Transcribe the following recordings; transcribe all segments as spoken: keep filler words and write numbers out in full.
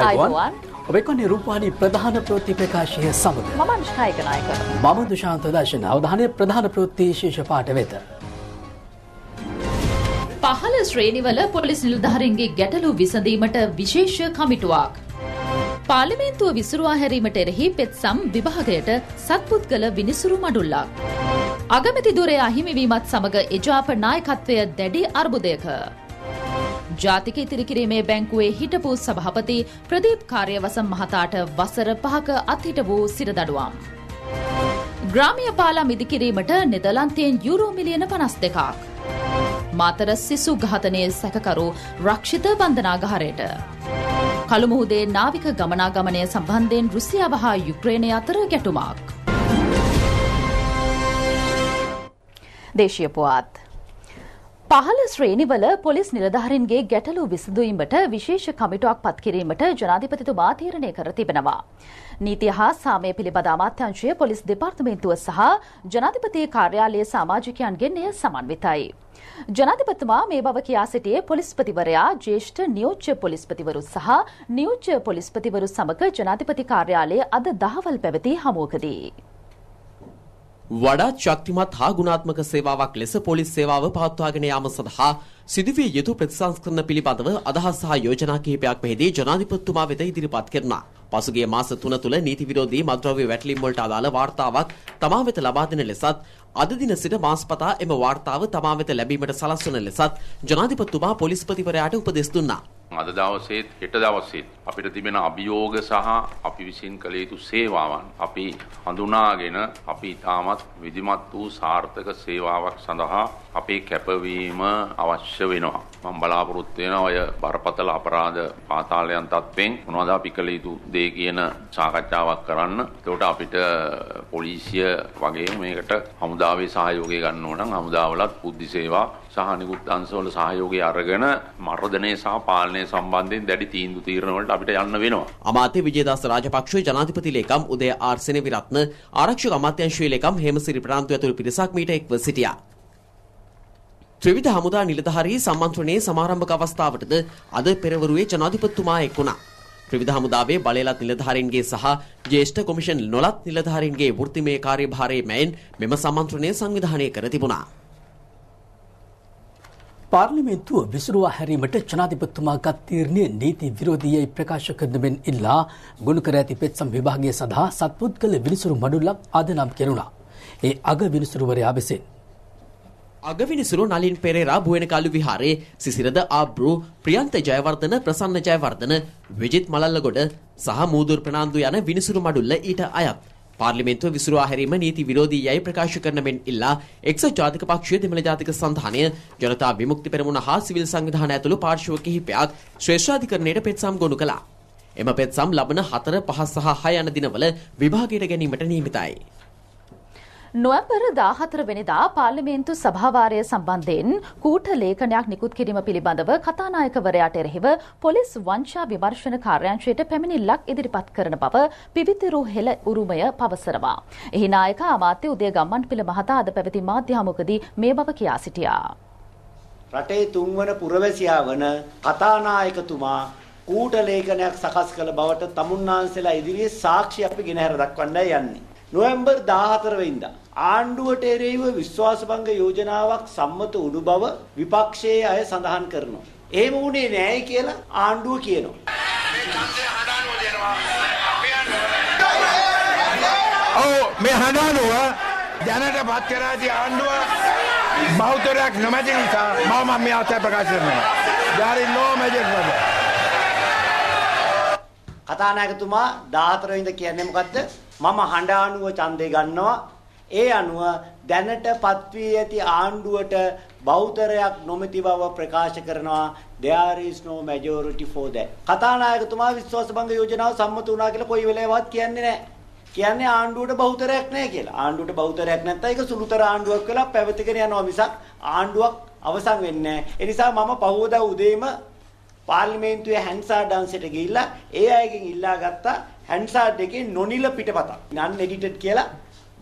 අයිබෝවන් ඔබ එක්වන්නේ රූපවාහිනී ප්‍රධාන ප්‍රවෘත්ති ප්‍රකාශය සමග මම අනුෂ්කායක නායක මම දුෂාන්ත දර්ශන අවධානය ප්‍රධාන ප්‍රවෘත්ති ශීර්ෂ පාඨ වෙත පහළ ශ්‍රේණිවල පොලිස් නිලධාරීන්ගේ ගැටලු විසඳීමට විශේෂ කමිටුවක් පාර්ලිමේන්තුව විසිරුවා හැරීමට එරෙහි පෙත්සම් විභාගයට සත්පුද්ගල විනිසුරු මඩුල්ලක් අගමැති ධුරය අහිමිවීමත් සමග එජාප නායකත්වය දැඩි අර්බුදයක ජාතික ඉතිරි කිරීමේ බැංකුවේ හිටපු සභාපති ප්‍රදීප් කාර්යවසම් මහතාට වසර පහක අත්හිට වූ සිරදඬුවම්. ග්‍රාමීය පාලම් ඉදි කිරීමට නෙදර්ලන්තයෙන් යුරෝ මිලියන පනස් දෙකක්. මාතර සිසු ඝාතනයේ සැකකරු රක්ෂිත බන්ධනාගාරයට. කළුමුහුදේ නාවික ගමනාගමනය සම්බන්ධයෙන් රුසියාව හා යුක්‍රේනය අතර ගැටුමක්. දේශීය පුවත් පහළ ශ්‍රේණිවල පොලිස් නිලධාරීන්ගේ ගැටලු විසඳීමට විශේෂ කමිටුවක් පත් කිරීමට ජනාධිපතිතුමා තීරණය කර තිබෙනවා. නීතිය හා සාමය පිළිබඳ අමාත්‍යාංශය පොලිස් දෙපාර්තමේන්තුව සහ ජනාධිපති කාර්යාලයේ සමාජිකයන්ගෙන් එය සමන්විතයි. ජනාධිපතිතුමා මේ බව කියා සිටියේ පොලිස්පතිවරයා ජ්‍යෙෂ්ඨ නියෝජ්‍ය පොලිස්පතිවරු සහ නියෝජ්‍ය පොලිස්පතිවරු සමග ජනාධිපති කාර්යාලයේ අද දහවල් පැවති හමුවකදී. වඩාත් ශක්තිමත් හා ගුණාත්මක සේවාවක් ලෙස පොලිස් සේවාව පවත්වාගෙන යාම සඳහා සිදුවිය යුතු ප්‍රතිසංස්කරණ පිළිබඳව අදහස් සහ යෝජනා කිහිපයක් මෙහිදී ජනාධිපතිතුමා වෙත ඉදිරිපත් කරනවා. පසුගිය මාස තුන තුළ නීති විරෝධී මද්ද්‍රව්‍ය වැටලීම් වලට අදාළ වාර්තාවක් තමා වෙත ලබා දෙන ලෙසත් අද දින සිට මාසපතා එම වාර්තාව තමා වෙත ලැබීමට සලස්වන ලෙසත් ජනාධිපතිතුමා පොලිස්පතිවරයාට උපදෙස් දුන්නා. අද දවසේත් හෙට දවසේත් අපිට තිබෙන අභියෝග සහ අපි විසින් කළ යුතු සේවාවන් අපි හඳුනාගෙන අපි ඉතාමත් විධිමත් වූ සාර්ථක සේවාවක් සඳහා අපේ කැපවීම අවශ්‍ය වෙනවා. මම බලාපොරොත්තු වෙනවා ඔය බරපතල අපරාධ පාතාලයන් තත්ත්වෙන් මොනවද අපි කළ යුතු දේ කියන සාකච්ඡාවක් කරන්න. ඒකට අපිට පොලිසිය වගේම මේකට හමුදාවේ සහයෝගය ගන්න ඕන නම් හමුදාවලත් බුද්ධි සේවා සහ නිකුත් අංශවල සහයෝගය අරගෙන මර්ධනය සහ පාලනය සම්බන්ධයෙන් දැඩි තීන්දු තීරණ වලට අපිට යන්න වෙනවා. අමාත්‍ය විජේදාස රාජපක්ෂ ජනාධිපති ලේකම් උදය ආර් සෙනවිරත්න ආරක්ෂක අමාත්‍යාංශයේ ලේකම් හේමසිරි ප්‍රනාන්දු ඇතුළු පිරිසක් මීට එක්ව සිටියා. ත්‍රිවිධ හමුදා නිලධාරී සම්මන්ත්‍රණයේ සමාරම්භක අවස්ථාවටද අද පෙරවරුවේ ජනාධිපතිතුමා එක් වුණා. ත්‍රිවිධ හමුදාවේ බලයලත් නිලධාරීන්ගේ සහ ජ්‍යෙෂ්ඨ කොමිෂන් නොලත් නිලධාරීන්ගේ වෘත්තිමය කාර්යභාරයේ මෙන් මෙම සම්මන්ත්‍රණය සංවිධානය කර තිබුණා. පාර්ලිමේන්තුව විසිරුවා හැරීමට ජනාධිපතිතුමා ගත් තීරණය නීති විරෝධීයි ප්‍රකාශ කරන මෙන් ඉල්ලා ගොනු කර ඇති පෙත්සම් විභාගය සඳහා සත්පුද්ගල විනිසුරු මඩුල්ලක් අද නම් කෙරුණා. ඒ අග විනිසුරුවරයා විසින් අග විනිසුරු නලින් පෙරේරා බුවෙනකලු විහාරයේ සිසිරද ආබ්‍රු ප්‍රියන්ත ජයවර්ධන ප්‍රසන්න ජයවර්ධන විජිත් මලල්ලගොඩ සහ මූදුර් ප්‍රනාන්දු යන විනිසුරු මඩුල්ල ඊට අයත්. පාර්ලිමේන්තුව විසිරුවා හැරීම නීති විරෝධී යයි ප්‍රකාශ කරන මෙන් ඉල්ලා එක්සත් ජාතික පක්ෂයේ දෙමළ ජාතික සංධානය ජනතා විමුක්ති පෙරමුණ හා සිවිල් සංවිධාන ඇතුළු පාර්ශ්ව කිහිපයක් ශ්‍රේෂ්ඨාධිකරණයට පෙත්සම් ගොනු කළා. එම පෙත්සම් ලබන හතර පහ සහ හය යන දිනවල විභාගයට ගැනීමට නියමිතයි. නොවැම්බර් දාහතර වෙනිදා පාර්ලිමේන්තු සභාවාරය සම්බන්ධයෙන් කූට ලේඛනයක් නිකුත් කිරීම පිළිබඳව කතානායකවරයාට එරෙහිව පොලිස් වංශා විමර්ශන කාර්යාංශයට පැමිණිල්ලක් ඉදිරිපත් කරන බව පිවිතුරු හෙළ උරුමය පවසනවා. එහි නායක අමාත්‍ය උදය ගම්මන්පිල මහතා අද පැවති මාධ්‍ය හමුවකදී මේ බව කියා සිටියා. රටේ තුන්වන පුරවැසියා වන කතානායකතුමා කූට ලේඛනයක් සකස් කළ බවට තමුන්නාන්සලා ඉදිරියේ සාක්ෂි අපි ගෙනහැර දක්වන්නයි යන්නේ. නොවැම්බර් දාහතර වෙනිදා ආණ්ඩුවට එරෙහිව විශ්වාසභංග යෝජනාවක් සම්මත වුණු බව විපක්ෂයේ අය සඳහන් කරනවා. එහෙම වුණේ නැහැ කියලා ආණ්ඩුව කියනවා. මේ ඡන්දය හදානෝ දෙනවා. අපි යනවා. ඔව් මේ හදානෝ ජනට පත්තරාදී ආණ්ඩුව බහුතරයක් නොමැති නිසා මම මේ ආතය ප්‍රකාශ කරනවා. There is no magic number. කතානායකතුමා දාහතර වෙනිදා කියන්නේ මොකද්ද? මම හඬ ආණුව ඡන්දේ ගන්නවා. ඒ අනුව දැනට පත්වී ඇති ආණ්ඩුවට බෞතරයක් නොමැති බව ප්‍රකාශ කරනවා. There is no majority for that. කතානායකතුමා විශ්වාසභංග යෝජනාව සම්මත වුණා කියලා කොයි වෙලාවෙවත් කියන්නේ නැහැ. කියන්නේ ආණ්ඩුවට බෞතරයක් නැහැ කියලා. ආණ්ඩුවට බෞතරයක් නැත්නම් ඒක සුළුතර ආණ්ඩුවක් කියලා පැවතගෙන යනවා මිසක් ආණ්ඩුවක් අවසන් වෙන්නේ නැහැ. ඒ නිසා මම පහවදා උදේම පාර්ලිමේන්තුවේ හැන්සා ඩාන්සෙට ගිහිල්ලා ඒ අයගෙන් ඉල්ලා ගත්තා හැන්සාඩ් එකේ නොනිල පිටපතක්. නන් එඩිටඩ් කියලා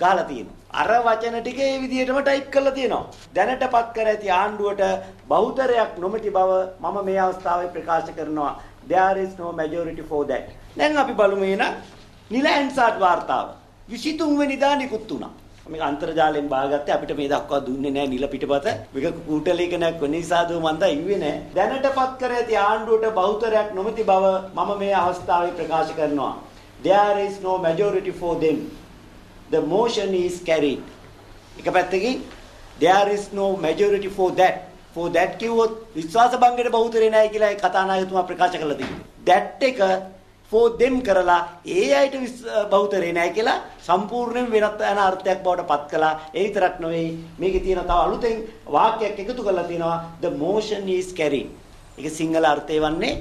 ගහලා තියෙනවා. අර වචන ටික ඒ විදිහටම ටයිප් කරලා තියෙනවා. දැනටපත් කර ඇති ආණ්ඩුවට බහුතරයක් නොමැති බව මම මේ අවස්ථාවේ ප්‍රකාශ කරනවා. there is no majority for that. Then api balumena nilansat vartawa. විසිතුන් වෙනි දා නිකුත් වුණා. මේක අන්තර්ජාලයෙන් බාගත්තේ අපිට මේ දක්වා දුන්නේ නැහැ නිල පිටපත. මේක කූටලයක නැක් වෙන නිසාද මන්ද ඉුවේ නැහැ. දැනටපත් කර ඇති ආණ්ඩුවට බහුතරයක් නොමැති බව මම මේ අවස්ථාවේ ප්‍රකාශ කරනවා. There is no majority for them. The motion is carried. එක පැත්තකින් there is no majority for that. For that කිව්වොත් විශ්වාස භංගයට බහුතරය නැහැ කියලා ඒ කතානායකතුමා ප්‍රකාශ කළා තිබුණා. That එක for them කරලා ඒ අයට බහුතරේ නැහැ කියලා සම්පූර්ණයෙන් වෙනත් යන අර්ථයක් බවට පත් කළා. ඒ විතරක් නෙවෙයි මේකේ තියෙන තව අලුතෙන් වාක්‍යයක් එකතු කරලා තියෙනවා the motion is carried. ඒක සිංහල අර්ථය වන්නේ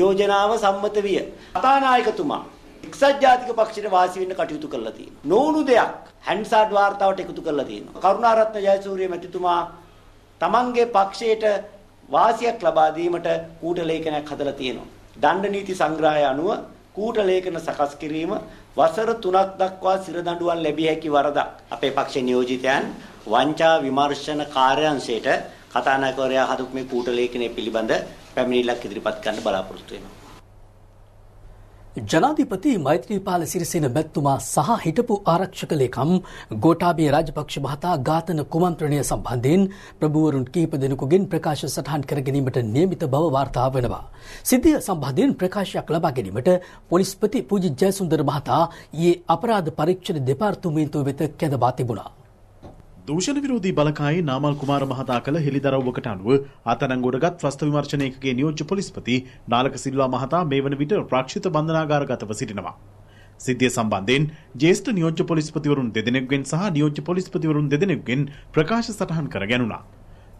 යෝජනාව සම්මත විය. කතානායකතුමා එක්සත් ජාතික පක්ෂයට වාසි වෙන්න කටයුතු කළා තියෙනවා. නොවුණු දෙයක් හැන්සාඩ් වාර්තාවට එකතු කළා තියෙනවා. කරුණාරත්න ජයසූරිය මැතිතුමා තමන්ගේ පක්ෂයට වාසියක් ලබා දීමට කූට ලේඛනයක් හදලා තියෙනවා. දණ්ඩ නීති සංග්‍රහය අනුව කූට ලේඛන සකස් කිරීම වසර තුනක් දක්වා සිර දඬුවම් ලැබිය හැකි වරදක්. අපේ පක්ෂ නියෝජිතයන් වංචා විමර්ශන කාර්යාංශයට කතානායකවරයා හදුක් මේ කූට ලේඛනය පිළිබඳ පැමිණිල්ලක් ඉදිරිපත් කරන්න බලාපොරොත්තු වෙනවා. ජනාධිපති මෛත්‍රීපාල සිරිසේන මැතිතුමා සහ හිටපු ආරක්ෂක ලේකම් ගෝඨාභය රාජපක්ෂ මහතා ඝාතන කුමන්ත්‍රණය සම්බන්ධයෙන් ප්‍රභූවරුන් කිහිප දෙනෙකුගෙන් ප්‍රකාශ සටහන් කර ගැනීමට නියමිත බව වාර්තා වෙනවා. සිද්ධිය සම්බන්ධයෙන් ප්‍රකාශයක් ලබා ගැනීමට පොලිස්පති පූජි ජයසුන්දර මහතා ඊයේ අපරාධ පරීක්ෂණ දෙපාර්තමේන්තුව වෙත කැඳවා තිබුණා. දූෂණ විරෝධී බලකායේ නාමල් කුමාර මහතා කළ හෙළිදරව්වකට අනුව අත්අඩංගුවට ත්‍රස්ත විමර්ශනයකගේ නියෝජ්‍ය පොලිස්පති නාලක සිල්වා මහතා මේ වන විට ප්‍රාක්ෂිත බන්ධනාගාරගතව සිටිනවා. සිද්ධිය සම්බන්ධයෙන් ජ්‍යෙෂ්ඨ නියෝජ්‍ය පොලිස්පතිවරුන් දෙදෙනෙකුගෙන් සහ නියෝජ්‍ය පොලිස්පතිවරුන් දෙදෙනෙකුගෙන් ප්‍රකාශ සටහන් කර ගැනුණා.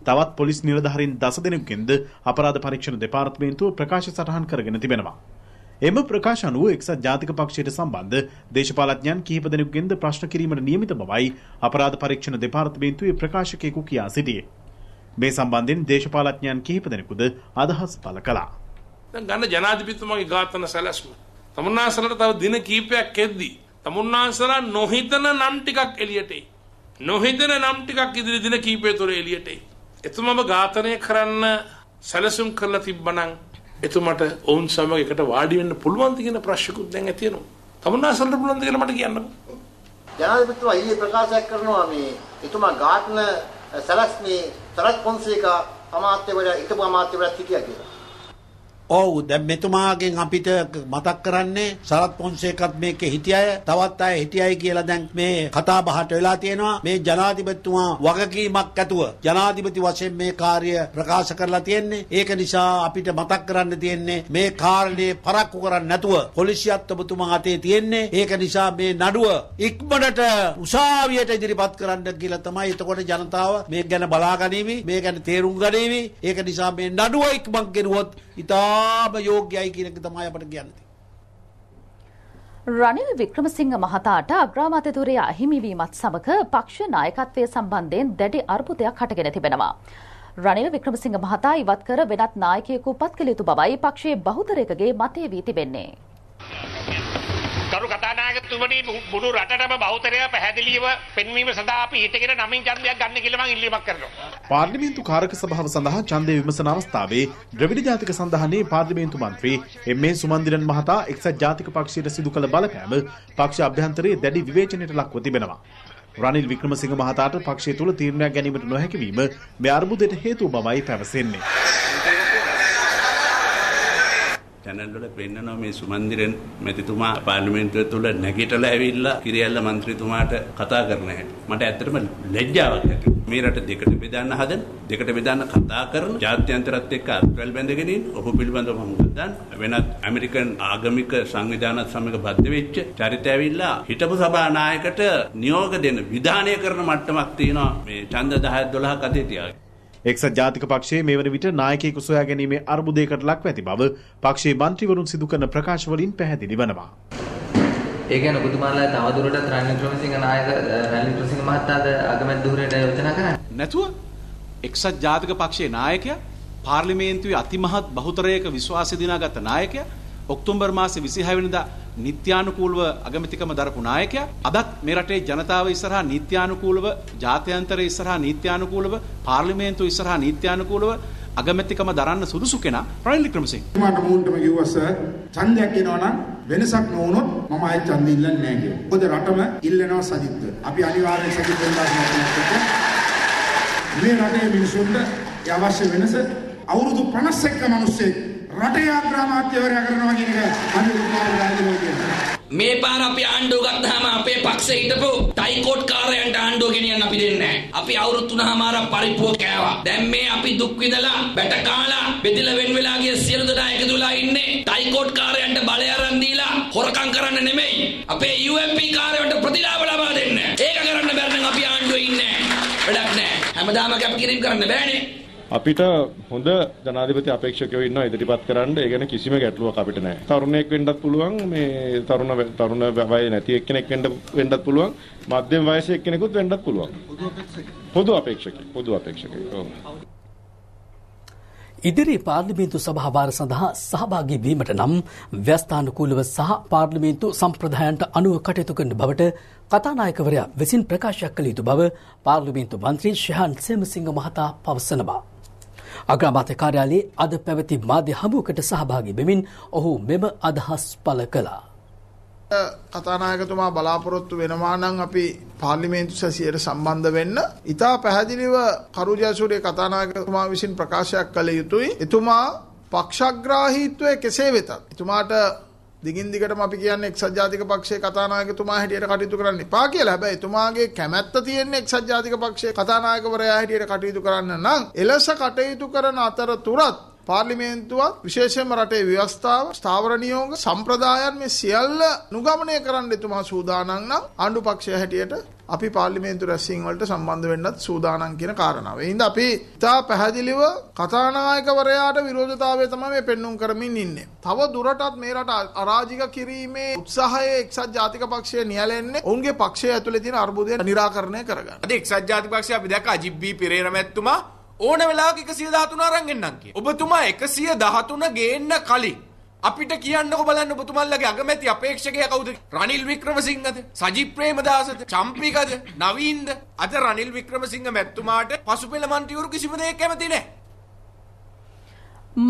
තවත් පොලිස් නිලධාරීන් දස දෙනෙකුගෙන්ද අපරාධ පරීක්ෂණ දෙපාර්තමේන්තුව ප්‍රකාශ සටහන් කරගෙන තිබෙනවා. එම ප්‍රකාශ අනුව එක්සත් ජාතික පක්ෂයට සම්බන්ධ දේශපාලඥයන් කිහිප දෙනෙකුගෙන්ද ප්‍රශ්න කිරීමට නියමිත බවයි අපරාධ පරීක්ෂණ දෙපාර්තමේන්තුවේ ප්‍රකාශකයෙකු කියා සිටියේ. මේ සම්බන්ධයෙන් දේශපාලඥයන් කිහිප දෙනෙකුද අදහස් පළ කළා. දැන් ගන්න ජනාධිපතිතුමාගේ ඝාතන සැලැස්ම. තමුන්නාසලට තව දින කීපයක් එද්දී තමුන්නාසලා නොහිතන නම් ටිකක් එළියට එයි. නොහිතන නම් ටිකක් ඉදිරි දින කීපය තුළ එළියට එයි. එතුමම ඝාතනය කරන්න සැලසුම් කරලා තිබ්බනම් එතුමට ඔවුන් සමග එකට වාඩි වෙන්න පුළුවන්ද කියන ප්‍රශ්නකුත් දැන් ඇති වෙනවා. තමුන්නාසලට පුළුවන්ද කියලා මට කියන්නකෝ. ජනාධිපතිතුමා ඊයේ ප්‍රකාශයක් කරනවා මේ එතුමා ඝාතන සැලැස්මේ තරත් පොන්සේකා අමාත්‍යවරයා ඉතපු අමාත්‍යවරයා සිටියා කියලා. ඔව් දැන් මෙතුමාගෙන් අපිට මතක් කරන්නේ සරත් පොන්සේකත් මේකේ හිටියය තවත් අය හිටියයි කියලා දැන් මේ කතා බහට වෙලා තියෙනවා. මේ ජනාධිපතිතුමා වගකීමක් ඇතුව ජනාධිපති වශයෙන් මේ කාර්ය ප්‍රකාශ කරලා තියෙන්නේ. ඒක නිසා අපිට මතක් කරන්න තියෙන්නේ මේ කාර්යයේ පරක්කු කරන්න නැතුව පොලිසියත් ඔබතුමා අතේ තියෙන්නේ. ඒක නිසා මේ නඩුව ඉක්මනට උසාවියට ඉදිරිපත් කරන්න කියලා තමයි. එතකොට ජනතාව මේක ගැන බලා ගනිවි, මේක ගැන තේරුම් ගනිවි. ඒක නිසා මේ නඩුව ඉක්මන් කෙරුවොත් ඉතා රනිල් වික්‍රමසිංහ මහතාට අග්‍රාමාත්‍යතුරය අහිමිවීමත් සමග පක්ෂ නායකත්වය සම්බන්ධයෙන් දැඩි අර්බුදයක් හටගෙන තිබෙනවා. රනිල් වික්‍රමසිංහ මහතා ඉවත් කර වෙනත් නායකයෙකු පත් කළ යුතු බවයි පක්ෂයේ බහුතරයකගේ මතය වී තිබෙන්නේ. කරු කතානායකතුමනි, මුළු රටටම බහුතරය පැහැදිලිව පෙන්වීම සඳහා අපි හිතගෙන නමින් ඡන්දයක් ගන්න කියලා මම ඉල්ලීමක් කරනවා. පාර්ලිමේන්තු කාර්ක සභාව සඳහා ඡන්දය විමසන අවස්ථාවේ ද්‍රවිඩ ජාතික සන්ධානයේ පාර්ලිමේන්තු මන්ත්‍රී එම්.ඒ. සුමන්දිරන් මහතා එක්සත් ජාතික පක්ෂයට සිදු කළ බලපෑම පක්ෂ අභ්‍යන්තරයේ දැඩි විවේචනයට ලක්ව තිබෙනවා. රනිල් වික්‍රමසිංහ මහතාට පක්ෂය තුල තීරණයක් ගැනීමට නොහැකි වීම මේ අර්බුදයට හේතුව බවයි පැවසෙන්නේ. චැනල් වල පෙන්නනවා මේ සුමන්දිරන් මැතිතුමා පාර්ලිමේන්තුව තුළ නැගිටලා ඇවිල්ලා කිරියල්ල മന്ത്രിතුමාට කතා කරන හැටි. මට ඇත්තටම ලැජ්ජාවක් ඇති. මේ රට දෙකට බෙදන්න හදන, දෙකට බෙදන්න කතා කරන, ජාත්‍යන්තරත් එක්ක අත්වැල් බැඳගෙන ඉන්න, ඔබ පිළිබඳව මම වෙනත් ඇමරිකන් ආගමික සංවිධානත් සමග බද්ධ වෙච්ච චරිත ඇවිල්ලා හිටපු සභානායකට නියෝග දෙන, විධානය කරන මට්ටමක් තියෙනවා මේ ඡන්ද දහ දොළහක් අතේ තියාගෙන. එක්සත් ජාතික පක්ෂයේ මේ වන විට නායකයෙකු සොයා ගැනීමේ අර්බුදයකට ලක්ව ඇති බව පක්ෂයේ මන්ත්‍රීවරුන් සිදු කරන ප්‍රකාශ වලින් පැහැදිලි වෙනවා. ඒ කියන්නේ ඔබතුමාලා තවදුරටත් රනිල් වික්‍රමසිංහ නායක රනිල් වික්‍රමසිංහ මහතාද අගමැති ධුරයට යොදනා කරන්නේ නැතුව එක්සත් ජාතික පක්ෂයේ නායකයා පාර්ලිමේන්තුවේ අතිමහත් බහුතරයක විශ්වාසය දිනාගත් නායකයා ඔක්තෝබර් මාසේ විසිහය වෙනිදා නීත්‍යානුකූලව අගමැතිකම දරපු නායකයා අදත් මේ රටේ ජනතාව ඉස්සරහා නීත්‍යානුකූලව, ජාත්‍යන්තරය ඉස්සරහා නීත්‍යානුකූලව, පාර්ලිමේන්තුව ඉස්සරහා නීත්‍යානුකූලව අගමැතිකම දරන්න සුදුසු කෙනා රනිල් වික්‍රමසිංහ. මට මූන්ටම කිව්වා සර් ඡන්දයක් එනවා නම් වෙනසක් නොවුනොත් මම ආයෙ ඡන්ද ඉල්ලන්නේ නැහැ කියලා. මොකද රටම ඉල්ලනවා සජිත්ව. අපි අනිවාර්යෙන් සජිත් වෙනවා කියන්නේ. මේ රටේ මිනිසුන්ට ඒ අවශ්‍ය වෙනස අවුරුදු පනස් එකක මිනිස්සේ රටේ අග්‍රාමාත්‍යවරයා කරනවා කියන එක අනිත් උදාහරණ ගන්නවා කියන්නේ. මේ පාර අපි ආණ්ඩුව ගත්තාම අපේ පක්ෂේ හිටපු ටයිකෝට් කාරයන්ට ආණ්ඩුව ගෙනියන්න අපි දෙන්නේ නැහැ. අපි අවුරුදු තුනමාර පරිප්පුව කෑවා. දැන් මේ අපි දුක් විඳලා, බැට කාලා, බෙදලා වෙන් වෙලා ගිය සියලු දෙනා එකතුලා ඉන්නේ ටයිකෝට් කාරයන්ට බලය අරන් දීලා හොරකම් කරන්න නෙමෙයි. අපේ යූ එම් පී කාරයන්ට ප්‍රතිලාභ ලබා දෙන්න. ඒක කරන්න බැරි නම් අපි ආණ්ඩුවේ ඉන්නේ නැහැ. වැඩක් නැහැ. හැමදාම කැපකිරීම කරන්න බෑනේ. අපිට හොඳ ජනාධිපති අපේක්ෂකයෝ ඉන්නවා ඉදිරිපත් කරන්න. ඒ ගැන කිසිම ගැටලුවක් අපිට නැහැ. තරුණයෙක් වෙන්නත් පුළුවන්, මේ තරුණ තරුණ වයසේ නැති එක්කෙනෙක් වෙන්න වෙන්නත් පුළුවන්, මධ්‍යම වයසේ එක්කෙනෙකුත් වෙන්නත් පුළුවන්. පොදු අපේක්ෂකයෙක් පොදු අපේක්ෂකයෙක්. ඉදිරි පාර්ලිමේන්තු සභාවාර සඳහා සහභාගී වීමට නම් ව්‍යවස්ථානුකූලව සහ පාර්ලිමේන්තු සම්ප්‍රදායන්ට අනුව කටයුතු කරන බවට කතානායකවරයා විසින් ප්‍රකාශයක් කළ යුතු බව පාර්ලිමේන්තු මන්ත්‍රී ශිහාන් සේමසිංහ මහතා පවසනවා. අග්‍රාමාත්‍ය කාර්යාලයේ අද පැවති මාධ්‍ය හමුවකට සහභාගී වෙමින් ඔහු මෙම අදහස් පළ කළා. කතානායකතුමා බලාපොරොත්තු වෙනවා නම් අපි පාර්ලිමේන්තු සැසියට සම්බන්ධ වෙන්න. ඉතා පැහැදිලිව කරුජයසූරිය කතානායකතුමා විසින් ප්‍රකාශයක් කළ යුතුයි. එතුමා පක්ෂග්‍රාහීත්වය කෙසේ වෙතත් එතුමාට දිගින් දිගටම අපි කියන්නේ එක්සත් ජාතික පක්ෂයේ කතානායකතුමා හැටියට කටයුතු කරන්න එපා කියලා. හැබැයි එතුමාගේ කැමැත්ත තියෙන්නේ එක්සත් ජාතික පක්ෂයේ කතානායකවරයා හැටියට කටයුතු කරන්න නම් එලෙස කටයුතු කරන අතරතුරත් පාර්ලිමේන්තුවත් විශේෂයෙන්ම රටේ ව්‍යවස්ථාව, ස්ථාවර නියෝග, සම්ප්‍රදායන් මේ සියල්ල අනුගමනය කරන්න එතුමා සූදානම් නම් ආණ්ඩු පක්ෂය හැටියට අපි පාර්ලිමේන්තු රැස්වීම් වලට සම්බන්ධ වෙන්නත් සූදානම් කියන කාරණාව. ඒ හින්දා අපි ඉතා පැහැදිලිව කතානායකවරයාට විරෝධතාවය තමයි මේ පෙන්눔 කරමින් ඉන්නේ. තව දුරටත් මේ රට අරාජික කිරීමේ උත්සාහය එක්සත් ජාතික පක්ෂය නියැලෙන්නේ ඔවුන්ගේ පක්ෂය ඇතුලේ තියෙන අර්බුදය නිරාකරණය කරගන්න. අද එක්සත් ජාතික පක්ෂය අපි දැක්කා අජිත් බී පෙරේරා මැතිතුමා ඕන වෙලාවක එකසිය දහතුන අරන් එන්නම් කිය. ඔබතුමා එකසිය දහතුන ගේන්න කලින් අපිට කියන්නකො බලන්න ඔබතුමන්ලගේ අගමැති අපේක්ෂකයා කවුද? රනිල් වික්‍රමසිංහද? සජිත් ප්‍රේමදාසද? චම්පිකද? නවීන්ද? අද රනිල් වික්‍රමසිංහ මැතිතුමාට පසුපෙළ මන්ත්‍රීවරු කිසිම දෙයක් කැමති නැහැ.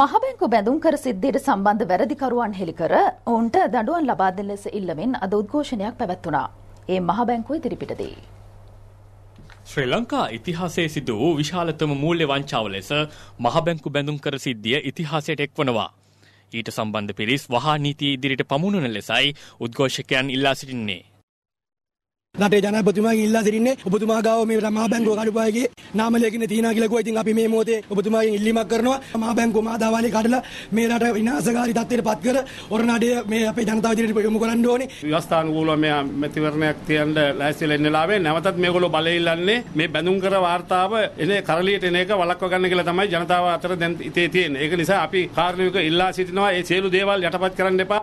මහබැංකු බැඳුම් කර සිද්ධියට සම්බන්ධ වැරදිකරුවන් හෙලිකර ඔවුන්ට දඬුවම් ලබා දෙන ලෙස ඉල්ලමින් අද උද්ඝෝෂණයක් පැවැත්වුණා. ඒ මහබැංකුවේ ත්‍රිපිටකයේ ශ්‍රී ලංකා ඉතිහාසයේ සිදු වූ විශාලතම මූල්‍ය වංචාව ලෙස මහබැංකු බැඳුම් කර සිද්ධිය ඉතිහාසයට එක්වනවා. ඊට සම්බන්ධ පිරිස් වහා නීති ඉදිරියට පමුණුන ලෙසයි උද්ඝෝෂකයන් ඉල්ලා සිටින්නේ. රටේ ජනාධිපතිතුමාගෙන් ඉල්ලා සිටින්නේ ඔබතුමා ගාව මේ මහ බැංකුව කඩපායගේ නාම ලේඛන තියනවා කියලා කිව්වා. ඉතින් අපි මේ මොහොතේ ඔබතුමාගෙන් ඉල්ලීමක් කරනවා මහ බැංකුව මාදාවාලේ කඩලා මේ රට විනාශකාරී තත්ත්වයට පත් කර ඔරණඩේ මේ අපේ ජනතාව ඉදිරියට යොමු කරන්න ඕනේ. ව්‍යවස්ථානුකූලව මේ මැතිවරණයක් තියන්න ලෑස්තිලා ඉන්න ලාවේ නැවතත් මේගොල්ලෝ බලය ඉල්ලන්නේ මේ බැඳුම් කර වාර්තාව එනේ කරලියට එන එක වළක්ව ගන්න කියලා තමයි ජනතාව අතර දැන් ඉතේ තියෙන්නේ. ඒක නිසා අපි කාර්යනික ඉල්ලා සිටිනවා මේ සියලු දේවල් යටපත් කරන්න එපා.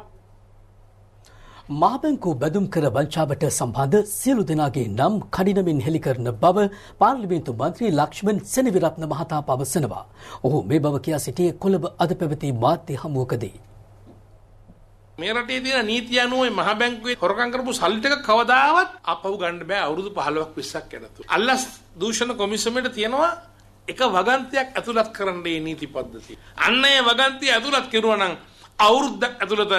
මහබැංකු බැඳුම් කර වංචාවට සම්බන්ධ සියලු දෙනාගේ නම් කඩිනමින් හෙළිකරන බව පාර්ලිමේන්තු මන්ත්‍රී ලක්ෂ්මන් සෙනවිරත්න මහතා පවසනවා. ඔහු මේ බව කියා සිටියේ කොළඹ අද පැවති මාධ්‍ය හමුවකදී. මේ රටේ තියෙන නීතිය අනුව මහ බැංකුවේ හොරකම් කරපු සල්ලි ටික කවදාවත් අපහු ගන්න බෑ අවුරුදු පහළොවක් විස්සක් යනතු. අල්ලස් දූෂණ කොමිසමේට තියෙනවා එක වගන්තියක් ඇතුළත් කරන්න මේ නීති පද්ධතිය. අන්න ඒ වගන්තිය ඇතුළත් කෙරුවා නම් අවුරුද්දක් ඇතුළත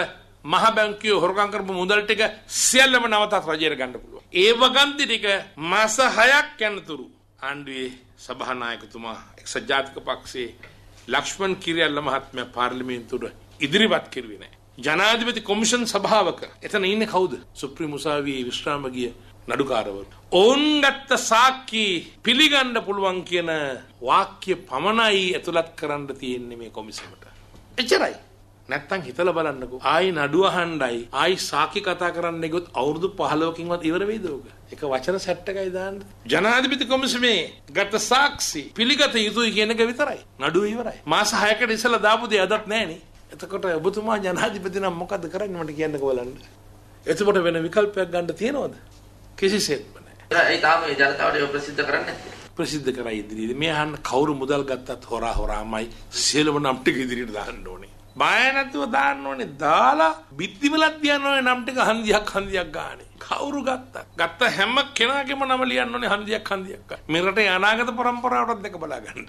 මහ බැංකුවේ හොරකම් කරපු මුදල් ටික සියල්ලම නවතත් රජයට ගන්න පුළුවන්. ඒ වගන්ති ටික මාස හයක් යනතුරු ආණ්ඩුවේ සභානායකතුමා එක්සත් ජාතික පක්ෂයේ ලක්ෂ්මන් කිරියල්ල මහත්මයා පාර්ලිමේන්තුවට ඉදිරිපත් කෙරුවේ නැහැ. ජනාධිපති කොමිෂන් සභාවක එතන ඉන්නේ කවුද? සුප්‍රීම උසාවියේ විශ්‍රාම ගිය නඩුකාරවරු. ඔවුන් ගත්ත සාක්කි පිළිගන්න පුළුවන් කියන වාක්‍ය පමණයි ඇතුළත් කරන්න තියෙන්නේ මේ කොමිසමට. එච්චරයි. නැත්තම් හිතලා බලන්නකෝ. ආයි නඩුව අහණ්ඩයි ආයි සාකි කතා කරන්න ගියොත් අවුරුදු පහළොවකින්වත් ඉවර වෙයිද ඕක? එක වචන සෙට් එකයි දාන්නේ. ජනාධිපති කොමිසමේ ගත සාක්ෂි පිළිගත යුතුයි කියන එක විතරයි. නඩුව ඉවරයි. මාස හයකට ඉස්සලා දාපු දේ අදත් නැහනේ. එතකොට ඔබතුමා ජනාධිපති නම් මොකද කරන්නේ මට කියන්නකෝ බලන්න. එතකොට වෙන විකල්පයක් ගන්න තියනවද? කිසිසේත්ම නැහැ. ඒ තමයි ජනතාවට ප්‍රසිද්ධ කරන්නේ. ප්‍රසිද්ධ කරයි ඉදිරියේ. මේ අහන්න කවුරු මුදල් ගත්තත් හොරා හොරාමයි සියලුම නම් ටික ඉදිරියට දාන්න ඕනේ. බය නැතුව දාන්න ඕනේ. දාලා බිත්තිවලක් තියන්න ඕනේ නම් ටික හන්දියක් හන්දියක් ගානේ. කවුරු ගත්තා? ගත්ත හැම කෙනාගේම නම ලියන්න ඕනේ හන්දියක් හන්දියක් ගානේ. මේ රටේ අනාගත પરම්පරාවටත් දෙක බලා ගන්න.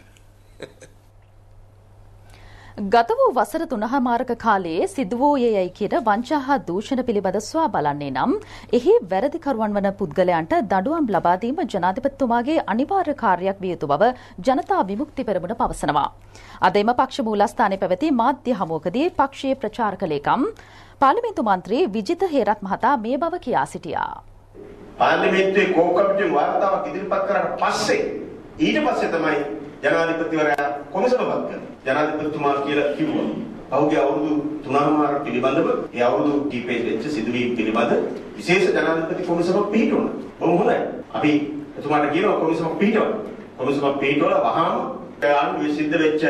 ගතවූ වසර තුනහ මාරක කාලයේ සිදුවූයේ යැයි කියන වංචා හා දූෂණ පිළිබඳ සොයා බලන්නේ නම් එහි වැරදිකරුවන් වන පුද්ගලයන්ට දඬුවම් ලබා දීම ජනාධිපතිතුමාගේ අනිවාර්ය කාර්යයක් විය යුතු බව ජනතා විමුක්ති පෙරමුණ පවසනවා. අද එම පක්ෂ මූලස්ථානයේ පැවති මාධ්‍ය හමුවකදී පක්ෂයේ ප්‍රචාරක ලේකම් පාර්ලිමේන්තු මන්ත්‍රී විජිත හේරත් මහතා මේ බව කියා සිටියා. පාර්ලිමේන්තුවේ කෝ කමිටුවේ වාර්තාවක් ඉදිරිපත් කරලා පස්සේ ඊට පස්සේ තමයි ජනාධිපතිවරයා කොමිසමක් කළේ. ජනාධිපතිතුමා කියලා කිව්වා. පහුගිය අවුරුදු තුනමාර පිළිබඳව ඒ අවුරුදු කීපෙ වෙච්ච සිදුවීම් පිළිබඳ විශේෂ ජනාධිපති කොමිසමක් පිහිටුණා. බොහොම හොඳයි. අපි එතුමාට කියනවා කොමිසමක් පිහිටවන්න. කොමිසමක් පිහිටවලා වහාම ගාන විසින්ද වෙච්ච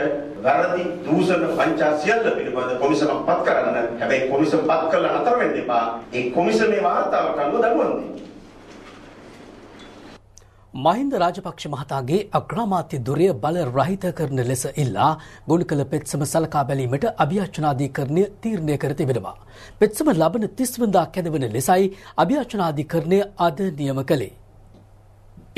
වැරදි දූෂණ වංචා සියල්ල පිළිබඳ කොමිසමක් පත් කරන්න. හැබැයි කොමිසම පත් කළා නතර වෙන්න එපා. ඒ කොමිසමේ වාර්තාවක් අනුව දඬුවම් දෙන්න. මහින්ද රාජපක්ෂ මහතාගේ අග්‍රාමාත්‍ය දුරය බල රහිත කරන ලෙස ඉල්ලා ගොණුකල පෙත්සම සලකා බැලීමට අභියාචනාධිකරණය තීරණය කර තිබෙනවා. පෙත්සම ලබන තිස්වැනිදා කැඳවන ලෙසයි අභියාචනාධිකරණය අද නියම කළේ.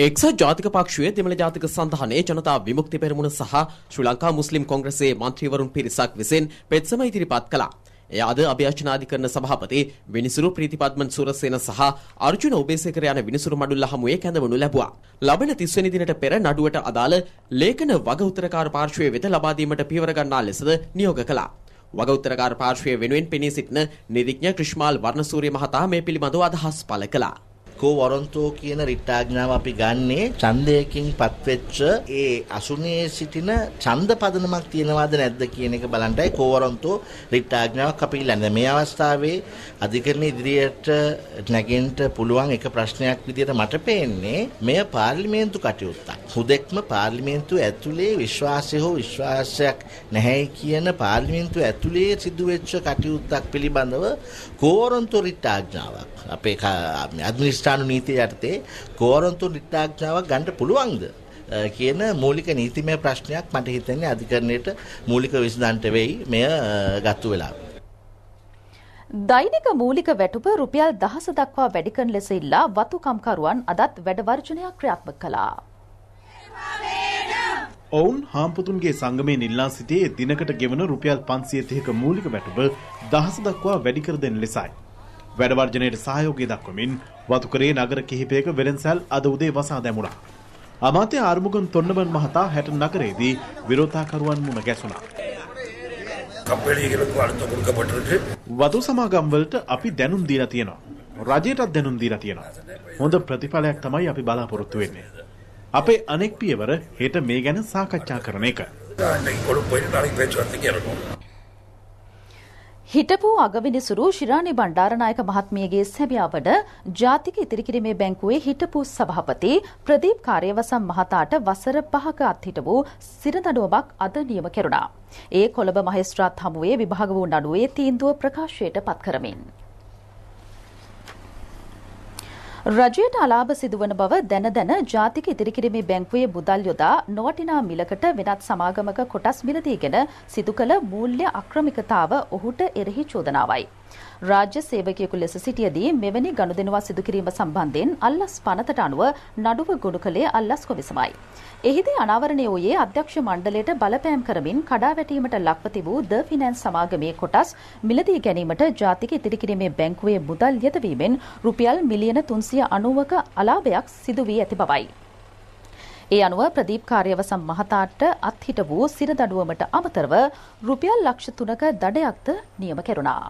එක්සත් ජාතික පක්ෂයේ දෙමළ ජාතික සන්ධානයේ ජනතා විමුක්ති පෙරමුණ සහ ශ්‍රී ලංකා මුස්ලිම් කොංග්‍රසයේ මන්ත්‍රීවරුන් පිරිසක් විසින් පෙත්සම ඉදිරිපත් කළා. එය අද අභියාචනාධිකරණ සභාපති විනිසුරු ප්‍රීතිපද්මන් සූරසේන සහ අර්ජුන ඔබේසේකර යන විනිසුරු මඩුල්ල හමුවේ කැඳවනු ලැබුවා. ලබන තිස් වෙනි දිනට පෙර නඩුවට අදාළ ලේඛන වග උත්තරකාර පාර්ශ්වයේ වෙත ලබා දීමට පියවර ගන්නා ලෙසද නියෝග කළා. වග උත්තරකාර පාර්ශ්වයේ වෙනුවෙන් පෙනී සිටින නිරිඥ ක්‍රිෂ්මාල් වර්ණසූරිය මහතා මේ පිළිබඳව අදහස් පළ කළා. කෝ වරන්තෝ කියන රිට් ආඥාව අපි ගන්නේ ඡන්දයකින් පත්වෙච්ච ඒ අසුනේ සිටින ඡන්ද පදනමක් තියෙනවද නැද්ද කියන එක බලන්ටයි කෝ වරන්තෝ රිට් ආඥාවක් අපි ළඟ. මේ අවස්ථාවේ අධිකරණ ඉදිරියට නැගෙන්න පුළුවන් එක ප්‍රශ්නයක් විදියට මට පේන්නේ මෙය පාර්ලිමේන්තු කටයුත්තක්. හුදෙක්ම පාර්ලිමේන්තුව ඇතුලේ විශ්වාසය හෝ විශ්වාසයක් නැහැයි කියන පාර්ලිමේන්තුව ඇතුලේ සිදුවෙච්ච කටයුත්තක් පිළිබඳව කෝ වරන්තෝ රිට් ආඥාවක් අපේ අධිනිෂ්ඨ නීතිය යටතේ කෝරන්තු නිත්‍යාඥාවක් ගන්න පුළුවන්ද කියන මූලික නීතිමය ප්‍රශ්නයක් මට හිතෙන්නේ අධිකරණයට මූලික විසඳන්නට වෙයි මෙය ගත්ත වෙලාව. දෛනික මූලික වැටුප රුපියල් දහස දක්වා වැඩි කරන ලෙස ඉල්ලා වතුකම්කරුවන් අදත් වැඩ වර්ජනයක් ක්‍රියාත්මක කළා. ඔවුන් හාම්පුතුන්ගේ සංගමයෙන් ඉල්ලා සිටියේ දිනකට ගෙවන රුපියල් පන්සිය තිහක මූලික වැටුප දහස දක්වා වැඩි කර දෙන ලෙසයි. වැඩවර්ජනයට සහයෝගය දක්වමින් වතුකරේ නගර කිහිපයක වෙළෙන්සැල් අද උදේ වසා දැමුණා. අමාත්‍ය ආරුමුගන් තොන්නමන් මහතා හැට නගරේදී විරෝධතාකරුවන් මුණ ගැසුණා. වතු සමාගම්වලට අපි දැනුම් දීලා තියෙනවා. රජයටත් දැනුම් දීලා තියෙනවා. හොඳ ප්‍රතිඵලයක් තමයි අපි බලාපොරොත්තු වෙන්නේ. අපේ අනෙක් පියවර හෙට මේ ගැන සාකච්ඡා කරන එක. හිටපු අගවිනිසුරු ශිරාණි බණ්ඩාරනායක මහත්මියගේ සැමියාවන ජාතික ඉතිරිකිරීමේ බැංකුවේ හිටපු සභාපති ප්‍රදීප් කාර්යවසම් මහතාට වසර පහක අත්හිට වූ සිරදඬුවමක් අද නියම කෙරුණා. ඒ කොළඹ මහේස්ත්‍රාත් හමුවේ විභාග වූ නඩුවේ තීන්දුව ප්‍රකාශයට පත් කරමින්. රජයට අලාභ සිදුවන බව දැන දැන ජාතික ඉතිරිකිරීමේ බැංකුවේ මුදල් යොදා නොවටිනා මිලකට වෙනත් සමාගමක කොටස් මිලදීගෙන සිදු කළ මූල්‍ය අක්‍රමිකතාව ඔහුට එරෙහි චෝදනාවයි. රාජ්‍ය සේවකයෙකු ලෙස සිටියදී මෙවැනි ගනුදෙනුවා සිදු කිරීම සම්බන්ධයෙන් අල්ලස් පනතට අනුව නඩුව ගොනු කළේ අල්ලස් කොමිසමයි. එහිදී අනාවරණය වූයේ අධ්‍යක්ෂ මණ්ඩලයට බලපෑම් කරමින් කඩාවැටීමට ලක්ව තිබූ ද ෆිනෑන්ස් සමාගමේ කොටස් මිලදී ගැනීමට ජාතික ඉතිරිකිරීමේ බැංකුවේ මුදල් යැදවීමෙන් රුපියල් මිලියන තුන්සිය අනූවක අලාභයක් සිදු වී ඇති බවයි. ඒ අනුව ප්‍රදීප් කාර්යවසම් මහතාට අත්හිට වූ සිරදඬුවමට අමතරව රුපියල් ලක්ෂ තුනක දඩයක්ද නියම කෙරුණා.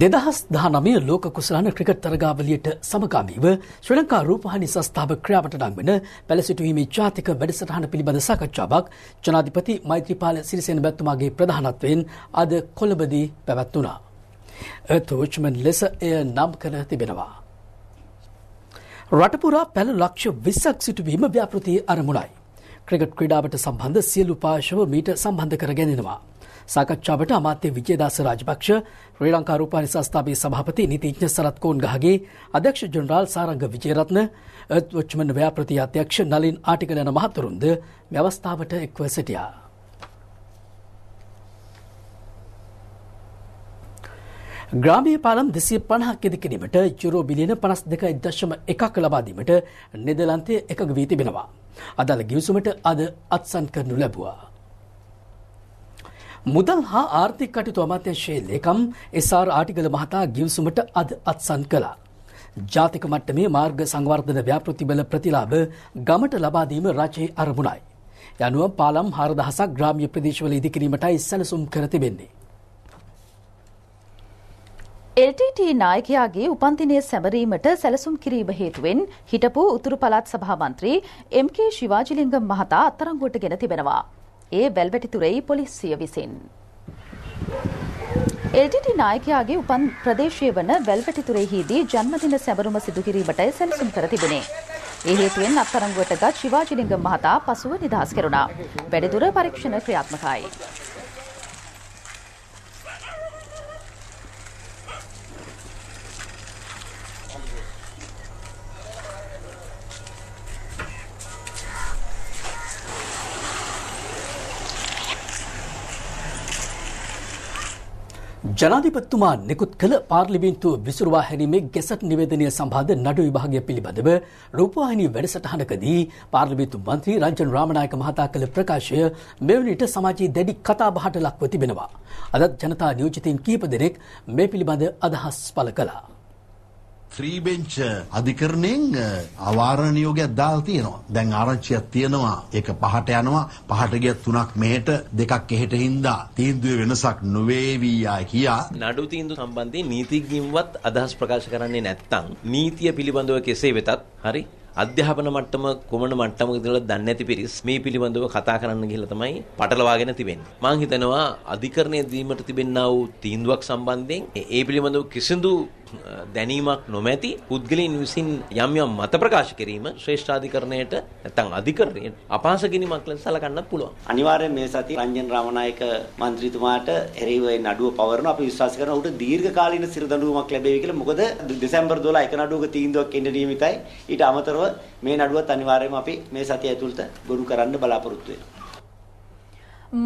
දෙදහස් දහනමය ලෝක කුසලාන ක්‍රිකට් තරගාවලියට සමගාමීව ශ්‍රී ලංකා රූපවාහිනී සංස්ථාව ක්‍රියාවට නංවන පැලසිටුීමේ ජාතික වැඩසටහන පිළිබඳ සාකච්ඡාවක් ජනාධිපති මෛත්‍රීපාල සිරිසේන මැතිතුමාගේ ප්‍රධානත්වයෙන් අද කොළඹදී පැවැත්වුණා. තෝච්මන් ලෙස එය නම් කර තිබෙනවා. රටපුරා පැල ලක්ෂ විස්සක් සිටුවීම ව්‍යාපෘතියේ අරමුණයි. ක්‍රිකට් ක්‍රීඩාවට සම්බන්ධ සියලු පාර්ශව මීට සම්බන්ධ කර ගැනෙනවා. සාකච්ඡාවට අමාත්‍ය විජේදාස රාජපක්ෂ ශ්‍රී ලංකා රූපවාහිනී සංස්ථාවේ සභාපති නීතිඥ සරත් කෝන්ගහගේ අධ්‍යක්ෂ ජෙනරාල් සාරංග විජේරත්න වොච්මන් ව්‍යාපෘති අධ්‍යක්ෂ නලින් ආටික යන මහතුරුන්ද ව්‍යවස්ථාවට එක්ව සිටියා. ග්‍රාමීය පාලම් දෙසිය පනහක් ඉදි කිරීමට යුරෝ බිලියන පනස් දෙකයි දශම එකක් ලබා දීමට නෙදර්ලන්තය එකඟ වී තිබෙනවා. අදාළ ගිවිසුමට අද අත්සන් කරනු ලැබුවා. මුදල් හා ආර්ථික කටයුතු අමාත්‍යාංශයේ ලේකම් එස් ආර් ආටිගල මහතා ගිවිසුමට අද අත්සන් කළා. ජාතික මට්ටමේ මාර්ග සංවර්ධන ව්‍යාපෘති බල ප්‍රතිලාභ ගමට ලබා දීම රජයේ අරමුණයි. යනුව පාලම් හාරදහසක් ග්‍රාමීය ප්‍රදේශවල ඉදිකිරීමටයි සැලසුම් කර තිබෙන්නේ. එල් ටී ටී නායකයාගේ උපන්දිනය සැමරීමට සැලසුම් කිරීම හේතුවෙන් හිටපු උතුරු පළාත් සභා මන්ත්‍රී එම් කේ ශිවාජිලිංගම් මහතා අත්අඩංගුවට ගෙන තිබෙනවා. ඒ වැල්වැටිතුරේ පොලිසිය විසින් එල් ටී ටී නායකයාගේ උපන් ප්‍රදේශය වන වැල්වැටිතුරෙහිදී ජන්මදින සැමරුම සිදු කිරීමට සැලසුම් කර තිබුණේ. ඒ හේතුවෙන් අත්අඩංගුවට ගත් ශිවාජිලිංගම් මහතා පසුව නිදහස් කෙරුණා. වැඩිදුර පරීක්ෂණ ක්‍රියාත්මකයි. ජනාධිපතිතුමා නිකුත් කළ පාර්ලිමේන්තුව විසුරුවා හැරීමේ ගැසට් නිවේදනය සම්බන්ධ නඩු විභාගය පිළිබඳව රූපවාහිනී වැඩසටහනකදී පාර්ලිමේන්තු මන්ත්‍රී රංජන් රාමනායක මහතා කළ ප්‍රකාශය මෙවැනිට සමාජයේ දැඩි කතාබහට ලක්ව තිබෙනවා. අදත් ජනතා නියෝජිතයින් කීප දෙනෙක් මේ පිළිබඳ අදහස් පළ කළා. ත්‍රී බෙන්ච් අධිකරණයෙන් අවාරණ නියෝගයක් දාලා තියෙනවා. දැන් ආරංචියක් තියෙනවා. ඒක පහට යනවා. පහට ගියත් තුනක් මෙහෙට දෙකක් එහෙට හින්දා තීන්දුවේ වෙනසක් නොවේවි කියා. නඩු තීන්දුව සම්බන්ධයෙන් නීතිඥයින්වත් අදහස් ප්‍රකාශ කරන්නේ නැත්නම් නීතිය පිළිබඳව කෙසේ වෙතත් හරි අධ්‍යාපන මට්ටම කොමන මට්ටමකද කියලා දන්නේ නැති පිරිස් මේ පිළිබඳව කතා කරන්න ගිහලා තමයි පටලවාගෙන තිබෙන්නේ. මම හිතනවා අධිකරණයේ දීමට තිබෙනා වූ තීන්දුවක් සම්බන්ධයෙන් ඒ පිළිබඳව කිසිඳු දැනීමක් නොමැති පුද්ගලයන් විසින් යම් යම් මත ප්‍රකාශ කිරීම ශ්‍රේෂ්ඨාධිකරණයට නැත්නම් අධිකරණයට අපහාස ගැනීමක් ලෙස සලකන්නත් පුළුවන්. අනිවාර්යෙන් මේ සතිය රංජන් රාමනායක මන්ත්‍රීතුමාට එරෙහිව ඒ නඩුව පවරන අපි විශ්වාස කරනවා ඌට දීර්ඝකාලීන සිරදඬුවමක් ලැබෙයි කියලා. මොකද දෙසැම්බර් දොළහ එක නඩුවක තීන්දුවක් එන්න නියමිතයි. ඊට අමතරව මේ නඩුවත් අනිවාර්යයෙන්ම අපි මේ සතිය ඇතුළත ගොනු කරන්න බලාපොරොත්තු වෙනවා.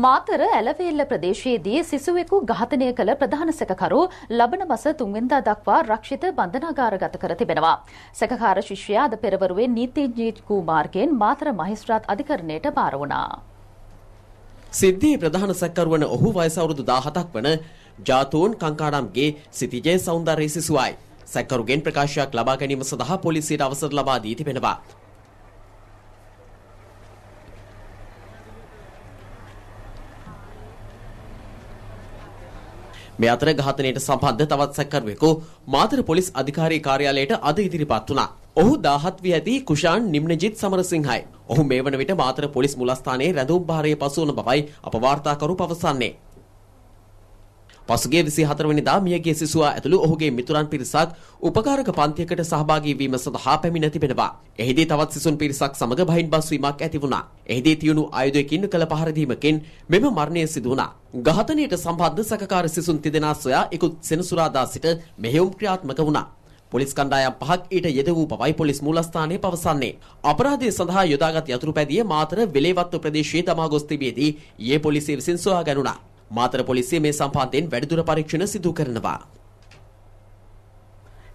මාතර ඇලවේල්ල ප්‍රදේශයේදී සිසුවෙකු ඝාතනය කළ ප්‍රධාන සැකකරු ලබන මස තුන්වෙනිදා දක්වා රක්ෂිත බන්ධනාගාරගත කර තිබෙනවා. සැකකාර ශිෂ්‍යයා අද පෙරවරුවේ නීතිඥයෙකු මාර්ගයෙන් මාතර මහේස්ත්‍රාත් අධිකරණයට බාර වුණා. සිද්ධියේ ප්‍රධාන සැකකරු වන ඔහු වයස අවුරුදු දහහතක් වන ජාතූන් කංකාඩම්ගේ සිතිජේ සෞන්දර්ය සිසුවයි. සැකකරුගෙන් ප්‍රකාශයක් ලබා ගැනීම සඳහා පොලිසියට අවසර ලබා දී තිබෙනවා. මේ අතර ඝාතනයට සම්බන්ධ තවත් සැකකරුවෙකු මාතර පොලිස් අධිකාරී කාර්යාලයට අද ඉදිරිපත් වුණා. ඔහු දාහත් වී ඇති කුෂාන් නිම්නජිත් සමරසිංහයි. ඔහු මේ වන විට මාතර පොලිස් මුලස්ථානයේ රැඳවුම් භාරයේ පසු වන බවයි අපවාර්තාකරු පවසන්නේ. පසුගිය විසිහතර වෙනිදා මියගිය සිසුවා ඇතුළු ඔහුගේ මිතුරන් පිරිසක් උපකාරක පන්තියකට සහභාගී වීම සඳහා පැමිණ තිබෙනවා. එහිදී තවත් සිසුන් පිරිසක් සමග බහින්බස් වීමක් ඇති වුණා. එහිදී තියුණු ආයුධයකින් කළ පහර දීමකින් මෙම මරණය සිදු වුණා. ඝාතනයට සම්බන්ධ සැකකාර සිසුන් තිදෙනා සොයා ඉක්ුත් සෙනසුරාදා සිට මෙහෙයුම් ක්‍රියාත්මක වුණා. පොලිස් කණ්ඩායම් පහක් ඊට යෙදවූ බවයි පොලිස් මූලස්ථානයේ පවසන්නේ. අපරාධය සඳහා යොදාගත් යතුරුපැදිය මාතර වෙලේවත්තු ප්‍රදේශයේ තමා ගොස් තිබියදී ඊයේ පොලිසිය විසින් සොයා ගැනුණා. මාතර පොලිසිය මේ සම්බන්ධයෙන් වැඩිදුර පරීක්ෂණ සිදු කරනවා.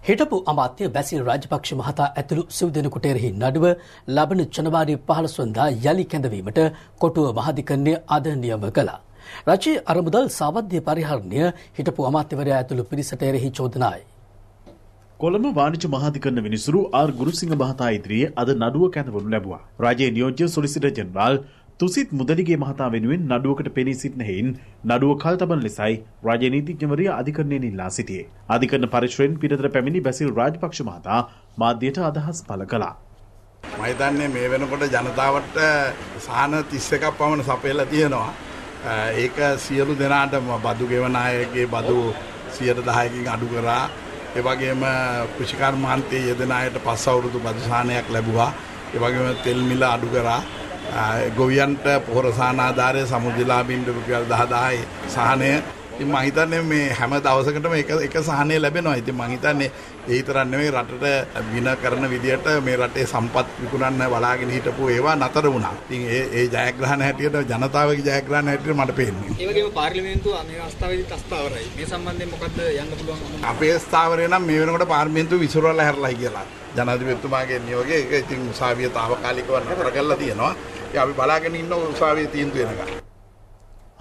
හිටපු අමාත්‍ය බැසිල් රාජපක්ෂ මහතා ඇතුළු සිව් දෙනෙකුට එරෙහි නඩුව ලබන ජනවාරි පහළොව වෙනිදා යලි කැඳවීමට කොටුව මහාධිකරණය අද නියම කළා. රජයේ අරමුදල් සාවද්‍ය පරිහරණය හිටපු අමාත්‍යවරයා ඇතුළු පිරිසට එරෙහි චෝදනායි. කොළඹ වාණිජ මහාධිකරණ විනිසුරු ආර් ගුරුසිංහ මහතා ඉදිරියේ අද නඩුව කැඳවනු ලැබුවා. රජයේ නියෝජ්‍ය සොලිසිටර් ජෙනරාල් තුසිත් මුදලිගේ මහතා වෙනුවෙන් නඩුවකට පෙනී සිටින හේයින් නඩුව කල් තබන ලෙසයි රාජ්‍ය නීතිඥවරිය අධිකරණයෙන් ඉල්ලා සිටියේ. අධිකරණ පරිශ්‍රයෙන් පිටතර පැමිණි බැසිල් රාජපක්ෂ මහතා මාධ්‍යයට අදහස් පළ කළා. මම හිතන්නේ මේ වෙනකොට ජනතාවට සහන තිස් එකක් පමණ සපයලා තියෙනවා. ඒක සියලු දෙනාටම බදු ගෙවන අයගේ බදු සියයට දහයකින් අඩු කරා. ඒ වගේම කෘෂිකර්මාන්තයේ යෙදෙන අයට පස් අවුරුදු බදු සහනයක් ලැබුවා. ඒ වගේම තෙල් මිල අඩු කරා. ගොවියන්ට පොහොර සහන ආධාරය සමුදිලාභින්ට රුපියල් දහ දහයි සහනය ती माहिताने मे ह्या दावासाकडे मे एका एका सहाने लबे नव्हे ती माहिताने इतरांनी मे राटट विना करण विधियट मे राटे संपात विकुणांना वळागे हिटपो एवा नतर उणा ती ए जयग्रहण हटियट जनतावगे जयग्रहण हटियट मट पेन्ने ए वगेम पार्लिमेंटु आमे आस्थावेदी तस्तावर आहे मे संबंधे मोकद यंग पुलवन आपे स्थावर ना मे वेनकोट पार्लिमेंटु विसुरला हरला गेला जनाधिपतिතුමාගේ නියෝගය ඒක ඉතින් උසාවිය తాවකාලිකව නතර කරලා තියෙනවා. ඒ අපි බලාගෙන ඉන්න උසාවිය තීන්දුව එනකම්.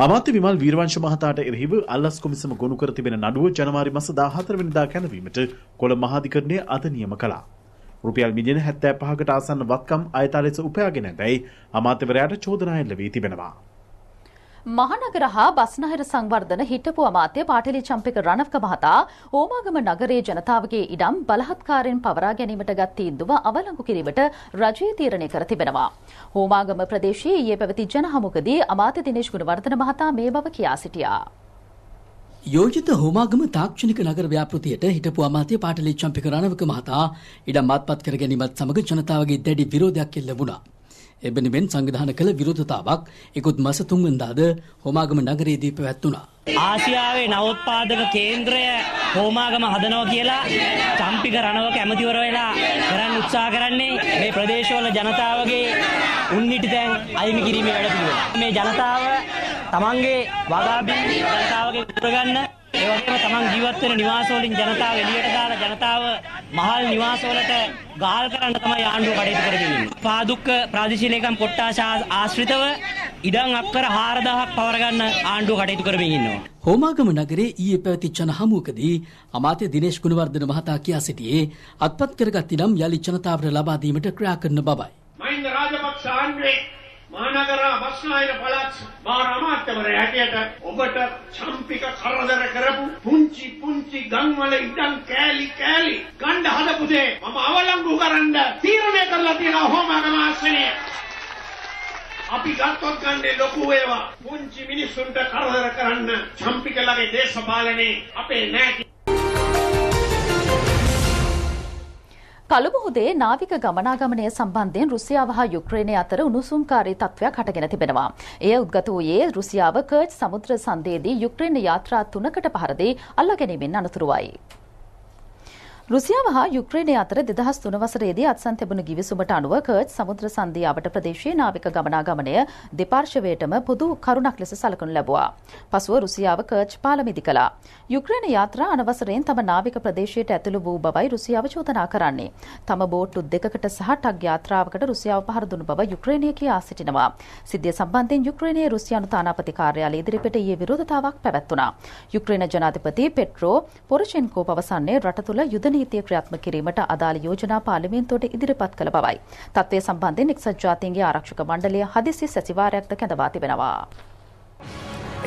අමාත්‍ය විමල් වීරවංශ මහතාට එරෙහිව අල්ලස් කොමිසම ගොනු කර තිබෙන නඩුව ජනවාරි මාස දාහතර වෙනිදා කැඳවීමට කොළ මහාධිකරණය අද නියම කළා. රුපියල් මිලියන හැත්තෑ පහකට ආසන්න වත්කම් අයතා ලෙස උපයාගෙන ඇතැයි අමාත්‍යවරයාට චෝදනා එල්ල වී තිබෙනවා. මහනගර හා බස්නාහිර සංවර්ධන හිටපු අමාත්‍ය පාටිලි චම්පික රණවක මහතා ඕමාගම නගරයේ ජනතාවගේ ඉඩම් බලහත්කාරයෙන් පවරා ගැනීමට ගත් තීන්දුව අවලංගු කිරීමට රජය තීරණය කර තිබෙනවා. ඕමාගම ප්‍රදේශයේ ඊයේ පැවති ජනහමුකදී අමාත්‍ය දිනේෂ් ගුණවර්ධන මහතා මේ බව කියා සිටියා. යෝජිත හෝමාගම තාක්ෂණික නගර ව්‍යාපෘතියට හිටපු අමාත්‍ය පාටිලි චම්පික රණවක මහතා ඉඩම් මාත්පත් කර ගැනීමත් සමග ජනතාවගේ දැඩි විරෝධයක් එල්ල වුණා. එබැවින් සංවිධානය කළ විරෝධතාවක් ඉකුත් මාස තුන් වෙනිදාද හෝමාගම නගරයේදී පැවැත්ුණා. ආසියාවේ නවෝත්පාදක කේන්ද්‍රය හෝමාගම හදනවා කියලා චම්පික රණවක ඇමතිවර වෙලා කරන්න උත්සාහ කරන්නේ මේ ප්‍රදේශවල ජනතාවගේ උන්නිටිතෙන් අයිමි කිරීමේ වැඩපිළිවෙල. මේ ජනතාව තමන්ගේ වගාබිම් ජනතාවගේ උපරගන්න ඒ වගේම තමන් ජීවත් වෙන නිවාසවලින් ජනතාව එළියට දාලා ජනතාව මහල් නිවාසවලට ගාල් කරන්න තමයි ආණ්ඩුව කටයුතු කරගෙන ඉන්නේ. පාදුක්ක ප්‍රාදේශීය ලේකම් කොට්ටාශ ආශ්‍රිතව ඉඩම් අක්කර හාරදාහක් පවර ගන්න ආණ්ඩුව කටයුතු කරමින් ඉන්නවා. හෝමාගම නගරයේ ඊයේ පැවති ජන හමුවකදී අමාත්‍ය දිනේෂ් ගුණවර්ධන මහතා කියා සිටියේ අත්පත් කරගත් ඉඩම් යලි ජනතාවට ලබා දීමට ක්‍රියා කරන බවයි. මහින්ද රාජපක්ෂ ආණ්ඩුවේ මහනගර බස්නාහිර පළාත් මහා අමාත්‍යවරයා හැටියට ඔබට චම්පික කරදර කරපු පුංචි පුංචි ගම්වල ඉඩම් කෑලි කෑලි ගන්න හදපු දේ මම අවලංගු කරන්න තීරණය කරලා තියෙනවා හෝමාගම ආසනය. අපි ගත්තොත් ගන්නේ ලොකු වේවා. පුංචි මිනිසුන්ට කරදර කරන්න චම්පිකලගේ දේශපාලනේ අපේ නැහැ. කළුමුහුදේ නාවික ගමනාගමනය සම්බන්ධයෙන් රුසියාව හා යුක්‍රේනය අතර උණුසුම්කාරී තත්ත්වයක් හටගෙන තිබෙනවා. එය උද්ගත වූයේ රුසියාව කර්ච් සමුද්‍ර සන්ධියේදී යුක්‍රේන යාත්‍රා තුනකට පහර දී අල්ලා ගැනීමෙන් අනතුරුවයි. රුසියාව හා යුක්‍රේනය අතර දෙදහස් තුන වසරේදී අත්සන් තිබුණු ගිවිසුමට අනුව කර්ච් සමුද්‍ර සන්ධිය අවට ප්‍රදේශයේ නාවික ගමනාගමනය දෙපාර්ශවයටම පොදු කරුණක් ලෙස සලකනු ලැබුවා. පසුව රුසියාව කර්ච් පාලම ඉදි කළා. යුක්‍රේන යාත්‍රා අනවසරයෙන් තම නාවික ප්‍රදේශයට ඇතුළු වූ බවයි රුසියාව චෝදනා කරන්නේ. තම බෝට්ටු දෙකකට සහ ටග් යාත්‍රාවකට රුසියාව පහර දුන් බව යුක්‍රේනය කියා සිටිනවා. සිද්ධිය සම්බන්ධයෙන් යුක්‍රේනයේ රුසියානු තානාපති කාර්යාලය ඉදිරිපිට ඊයේ විරෝධතාවක් පැවැත්වුණා. යුක්‍රේන ජනාධිපති පෙට්‍රෝ පොරොෂෙන්කෝ පවසන්නේ රට තුළ යුද නීතිය ක්‍රියාත්මක කිරීමට අදාළ යෝජනා පාර්ලිමේන්තුවට ඉදිරිපත් කළ බවයි. තත්ත්වය සම්බන්ධයෙන් එක්සත් ජාතීන්ගේ ආරක්ෂක මණ්ඩලය හදිසි සැසිවාරයක්ද කැඳවා තිබෙනවා.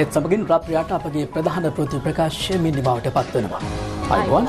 එත් සමගින් රාත්‍රියට අපගේ ප්‍රධාන ප්‍රති ප්‍රකාශය මිනිමාවට පත්වනවා. අයිබෝන්.